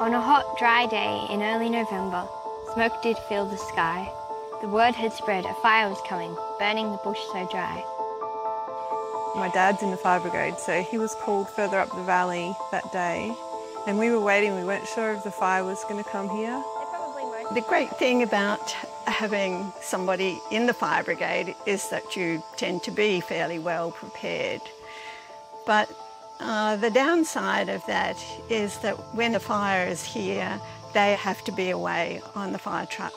On a hot, dry day in early November, smoke did fill the sky. The word had spread, a fire was coming, burning the bush so dry. My dad's in the fire brigade, so he was called further up the valley that day. And we were waiting, we weren't sure if the fire was going to come here. The great thing about having somebody in the fire brigade is that you tend to be fairly well prepared. But the downside of that is that when the fire is here, they have to be away on the fire truck.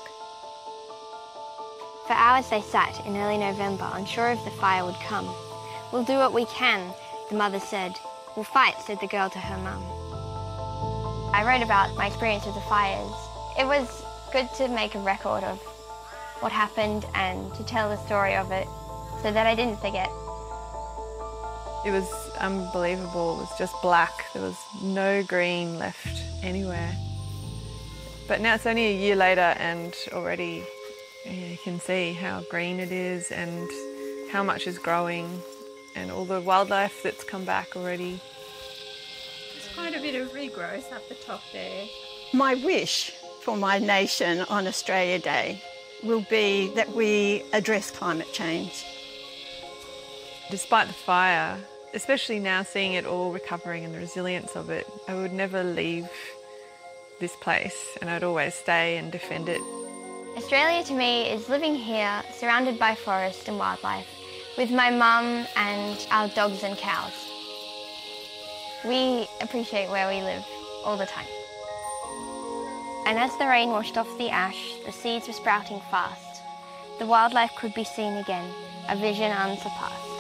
For hours they sat in early November, unsure if the fire would come. "We'll do what we can," the mother said. "We'll fight," said the girl to her mum. I wrote about my experience with the fires. It was good to make a record of what happened and to tell the story of it so that I didn't forget. It was unbelievable. It was just black. There was no green left anywhere. But now it's only a year later and already you can see how green it is and how much is growing and all the wildlife that's come back already. There's quite a bit of regrowth up the top there. My wish for my nation on Australia Day will be that we address climate change. Despite the fire, especially now seeing it all recovering and the resilience of it, I would never leave this place and I'd always stay and defend it. Australia to me is living here, surrounded by forests and wildlife, with my mum and our dogs and cows. We appreciate where we live all the time. And as the rain washed off the ash, the seeds were sprouting fast. The wildlife could be seen again, a vision unsurpassed.